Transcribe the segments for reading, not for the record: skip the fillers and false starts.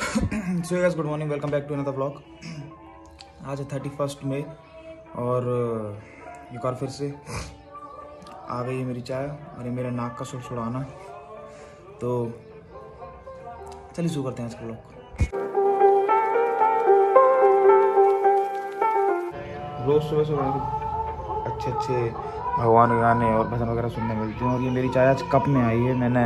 So guys good morning, welcome back to another vlog. आज है 31 मई और एक बार फिर से आ गई है मेरी चाय और ये मेरा नाक का सुड़सुड़ाना। तो चलिए शुरू करते हैं आज का व्लॉग। रोज़ सुबह सुबह अच्छे अच्छे भगवान के गाने और भजन वगैरह सुनने मिलते हैं और ये मेरी चाय आज कप में आई है। मैंने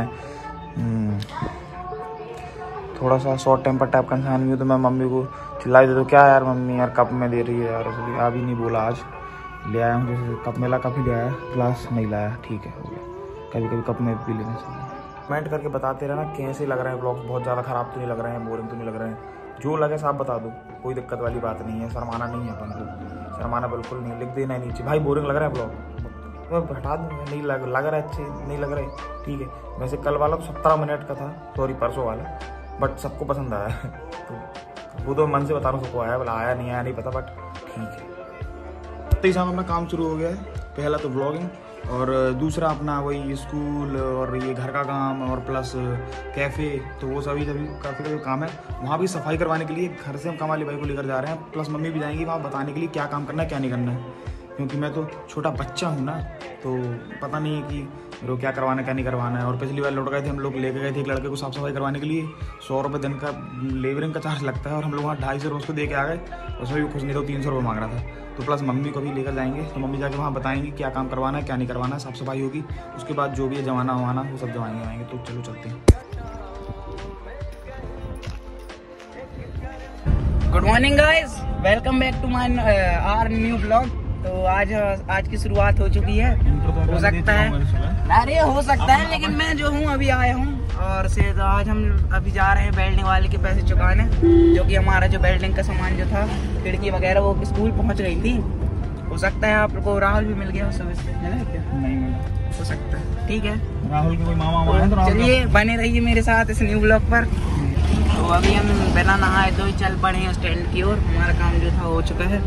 थोड़ा सा शॉर्ट टेम्पर टाइप का इंसान भी हूँ तो मैं मम्मी को चिल्लाई दे तो क्या यार मम्मी यार कप में दे रही है यार, इसलिए आप ही नहीं बोला। आज ले आया हूँ, जैसे कप में ला कप ही ले आया, ग्लास नहीं लाया। ठीक है, हो गया, कभी कभी कप में पी लेना चाहिए। कमेंट करके बताते रहना कैसे लग रहे हैं ब्लॉग्स, बहुत ज़्यादा ख़राब तो नहीं लग रहे हैं, बोरिंग तो नहीं लग रहे हैं। जो लगे साफ बता दो, कोई दिक्कत वाली बात नहीं है। शर्माना नहीं है अपन को, शर्माना बिल्कुल नहीं। लिख देना है नीचे भाई बोरिंग लग रहा है ब्लॉग, मैं हटा दूँगा। नहीं लग रहा है, अच्छे नहीं लग रहे, ठीक है। वैसे कल वाला 17 मिनट का था, सॉरी परसों वाला, बट सबको पसंद आया है। तो वो तो मन से बता रहा हूँ, सबको आया, बोला आया नहीं पता, बट ठीक है। तो शाम अपना काम शुरू हो गया है। पहला तो ब्लॉगिंग और दूसरा अपना वही स्कूल और ये घर का काम और प्लस कैफ़े, तो वो सभी काफ़ी का काम है। वहाँ भी सफाई करवाने के लिए घर से हम कमाली भाई को लेकर जा रहे हैं, प्लस मम्मी भी जाएंगी वहाँ बताने के लिए क्या काम करना है क्या नहीं करना है, क्योंकि मैं तो छोटा बच्चा हूँ ना, तो पता नहीं है कि रो क्या करवाना क्या नहीं करवाना है। और पिछली बार लौट गए थे हम लोग, लेके गए थे एक लड़के को साफ़ सफाई करवाने के लिए। 100 रुपये दिन का लेबरिंग का चार्ज लगता है और हम लोग वहाँ 250 उसको दे के आ गए, उसमें भी कुछ नहीं तो 300 रुपये मांग रहा था। तो प्लस मम्मी को भी लेकर जाएंगे, तो मम्मी जाके वहाँ बताएंगे क्या काम करवाना है क्या नहीं करवाना है, साफ़ सफाई होगी, उसके बाद जो भी है जमाना वमाना वो सब जमाएंगे आएंगे। तो चलो चलते हैं। Good morning guys, welcome back to my our new blog. तो आज की शुरुआत हो चुकी है, हो सकता है, अरे हो सकता है, लेकिन मैं जो हूँ अभी आया हूँ और से तो आज हम अभी जा रहे हैं बेल्डिंग वाले के पैसे चुकाने, जो कि हमारा जो बेल्डिंग का सामान जो था खिड़की वगैरह वो स्कूल पहुँच गई थी। हो सकता है आपको राहुल भी मिल गया सुबह से, है ना? क्या नहीं हो सकता है, ठीक है, राहुल के कोई मामा। चलिए बने रहिए मेरे साथ इस न्यू ब्लॉग पर। तो अभी हम बिना नहाए तो ही चल पड़े हैं स्टैंड की ओर, हमारा काम जो था हो चुका है।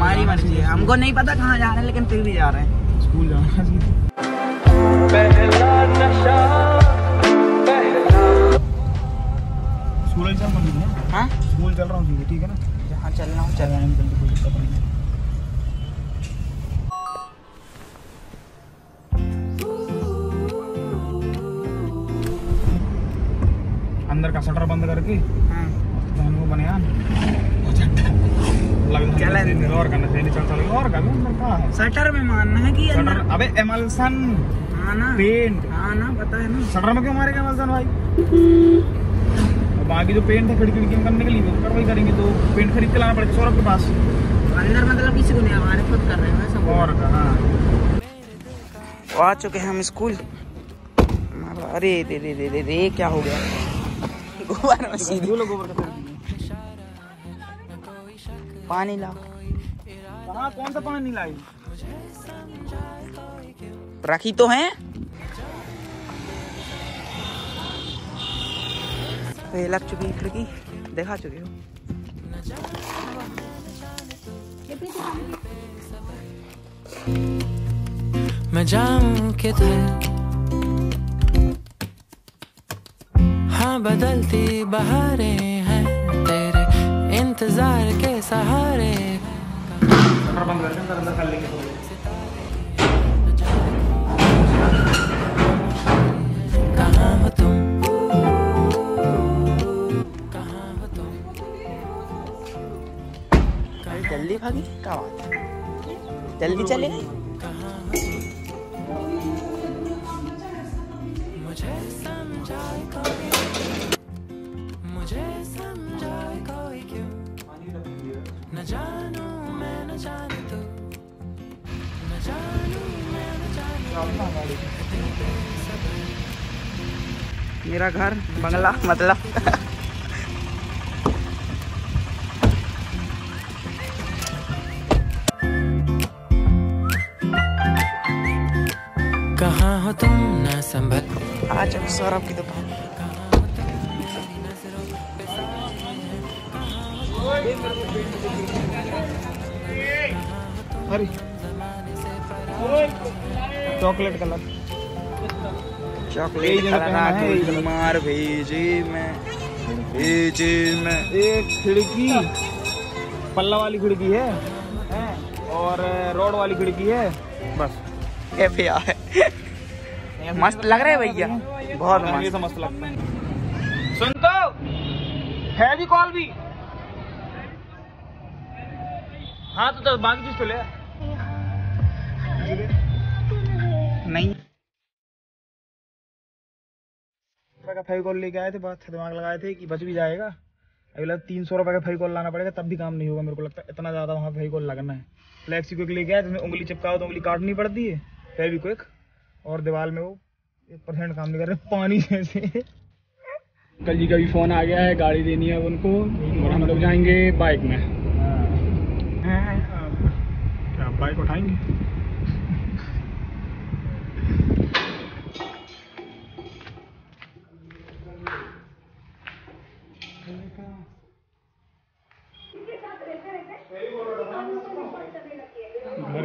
हमारी मर्जी है, हमको नहीं पता कहाँ जा रहे हैं, लेकिन फिर भी जा रहे हैं, स्कूल जा रहे हैं। स्कूल चल रहा हूँ, ठीक है ना? हाँ चल रहा हूँ, चल रहा है। अंदर का शटर बंद करके और करना चाहिए, शटर में मानना है कि अंदर, अबे एमल्सन पेंट आना पता है ना, शटर में क्यों मारेगा एमल्सन भाई? बाकी जो पेंट है खिड़की खिड़की करने के लिए वो कार्रवाई करेंगे, तो पेंट खरीद के लाना पड़ेगा सौरभ के पास। अंदर मतलब किसी को नहीं, हमारे खुद कर रहे हैं सब और का। हाँ आ चुके हैं हम स्कूल। अरे दे दे दे दे दे क्या हो गया? पानी ला, कौन सा पानी लाई? राखी तो है, तो लग चुकी है खिड़की, दिखा चुकी हो। मैं जाऊं किधर, हाँ बदलती बहारें हैं तेरे इंतजार के सहारे। कहाँ हो तुम? जल्दी भागी, क्या बात है, जल्दी चले गए? मुझे समझाए न जानू मैं न जानू तू, न जानू मैं न जानू। मेरा घर बंगला मतलब कहाँ हो तुम ना संभल। आज हम सौरभ की दुकान चॉकलेट कलर चॉकलेट खाना कोई मार भेजे में एक खिड़की पल्ला वाली खिड़की है और रोड वाली खिड़की है, बस एफिया है। मस्त लग रहा है भैया, बहुत मस्त लगता है। सुनता है भी कॉल भी, हाँ तो बाकी चीज तो ले नहीं। फेविकॉल लेके आए थे, बात दिमाग लगाए थे कि बच भी जाएगा। अगला 300 रुपए का फेविकॉल लाना पड़ेगा, तब भी काम नहीं होगा मेरे को लगता है, इतना ज्यादा वहाँ फेविकॉल लगना है। फ्लैक्सी क्विक लेके आए, जिसमें उंगली चिपकाओ तो उंगली काटनी पड़ती है फेविक्विक, और दीवार में वो 1% काम नहीं कर रहे, पानी जैसे। कल जी का भी फोन आ गया है, गाड़ी देनी है उनको और हम लोग जाएंगे बाइक में। क्या बाइक उठाएंगे?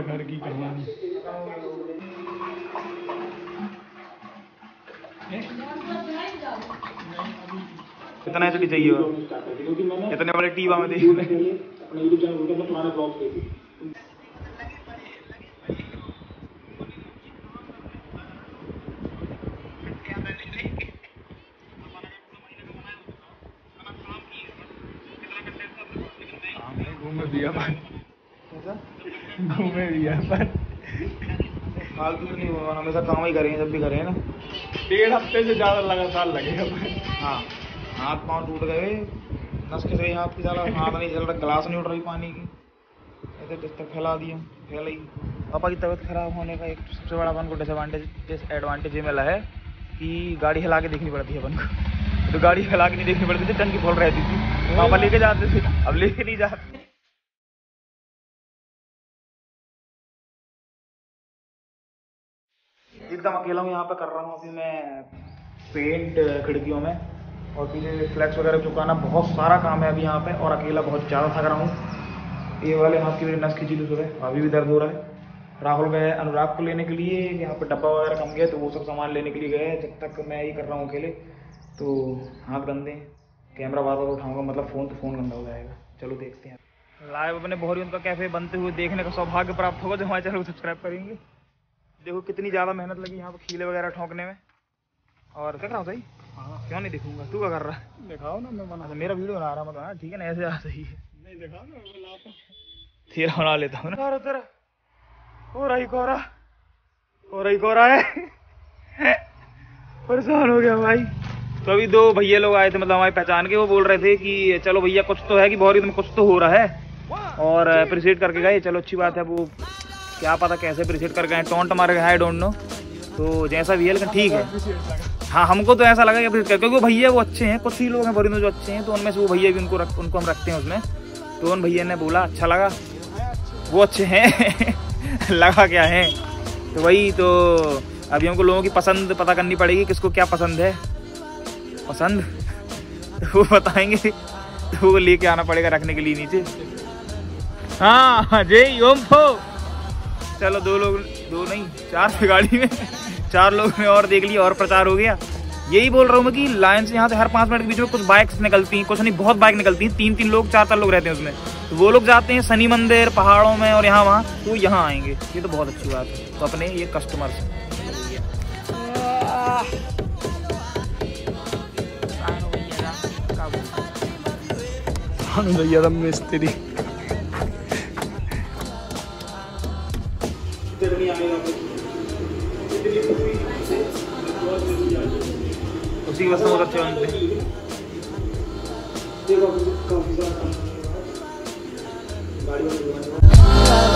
घर की कहानी कितना एचडी चाहिए और इतने बड़े टीवा में देखने के लिए अपने YouTube चैनल उनका तो तुम्हारा ब्लॉग देखिए। घूमने दिया भाई, घूमे भी है पर फालतू नहीं हुआ, हमेशा काम ही करेंगे जब भी करें ना। 1.5 हफ्ते से ज़्यादा लगातार लगेगा। हाँ, हाथ पाँव टूट गए, नस खिस गई हाथ की, ज़्यादा हाथ नहीं चल रहा, गिलास नहीं उठ रही पानी की, ऐसे बिस्तर फैला दिया फैलाई। पापा की तबीयत खराब होने का एक सबसे बड़ा अपन को डिसएडवांटेज ये मिला है कि गाड़ी हिला के देखनी पड़ती है अपन को। तो गाड़ी हिला के नहीं देखनी पड़ती थी, टंकी खोल रहती थी, पापा लेके जाते थे, अब लेके नहीं जाते। एकदम अकेला हूँ यहाँ पे, कर रहा हूँ अभी मैं पेंट खिड़कियों में और पीछे फ्लैक्स वगैरह चुकाना, बहुत सारा काम है अभी यहाँ पे, और अकेला बहुत ज़्यादा थक रहा हूँ। ये वाले हाथ की मेरी नस खींची थी सुबह, अभी भी दर्द हो रहा है। राहुल गए अनुराग को लेने के लिए, यहाँ पे डब्बा वगैरह कम गया तो वो सब सामान लेने के लिए गए, जब तक मैं ये कर रहा हूँ अकेले तो हाथ गंदे। कैमरा बार बार उठाऊँगा मतलब फ़ोन, तो फ़ोन गंदा हो जाएगा। चलो देखते हैं लाइव अपने बोहरीबंद का कैफ़े बनते हुए देखने का सौभाग्य प्राप्त होगा जो हमारे चैनल को सब्सक्राइब करेंगे। देखो कितनी ज़्यादा मेहनत लगी यहाँ पर खीले वगैरह ठोंकने में, और क्या कर रहा हूँ सही। हाँ क्यों नहीं दिखूंगा, तू क्या कर रहा है? दिखाओ ना, मैं बना मेरा वीडियो बना रहा हूँ, मतलब ठीक है ना, ऐसे सही है नहीं दिखाओ ना, मैं तेरा बना लेता हूँ ना। तेरा हो रही कोरा है। परेशान हो गया भाई। तो अभी 2 भैया लोग आए थे, मतलब हमारी पहचान के, वो बोल रहे थे कि चलो भैया कुछ तो है कि बोहरीबंद में कुछ तो हो रहा है, और अप्रिशिएट करके गए। चलो अच्छी बात है, वो क्या पता कैसे प्रिसेट कर गए, टोंट मार गए, आई डोंट नो। तो जैसा भी है लेकिन ठीक है। हाँ हमको तो ऐसा लगा कि प्रिसेट कर, क्योंकि वो भैया वो अच्छे हैं, कुछ ही लोग हैं बोहरीबंद जो अच्छे हैं, तो उनमें से वो भैया भी उनको हम रखते हैं उसमें। तो उन भैया ने बोला अच्छा लगा, वो अच्छे हैं। लगा क्या है, तो वही। तो अभी हमको लोगों की पसंद पता करनी पड़ेगी, किसको क्या पसंद है। पसंद वो बताएंगे तो वो लेके आना पड़ेगा रखने के लिए नीचे। हाँ जय ओम हो। चलो 4 गाड़ी में 4 लोग ने और देख लिया, और प्रचार हो गया। यही बोल रहा हूँ मैं कि लाइन से यहाँ से हर 5 मिनट के बीच में कुछ बाइक्स निकलती हैं, कुछ नहीं बहुत बाइक निकलती हैं, 3-3 लोग 4-4 लोग रहते हैं उसमें। तो वो लोग जाते हैं शनि मंदिर पहाड़ों में और यहाँ वहाँ, तो यहाँ आएंगे, ये तो बहुत अच्छी बात है। तो अपने ये कस्टमर्स भैया मिस्त्री उसी बस में रखते हैं। देखो काफी सारा गाड़ी में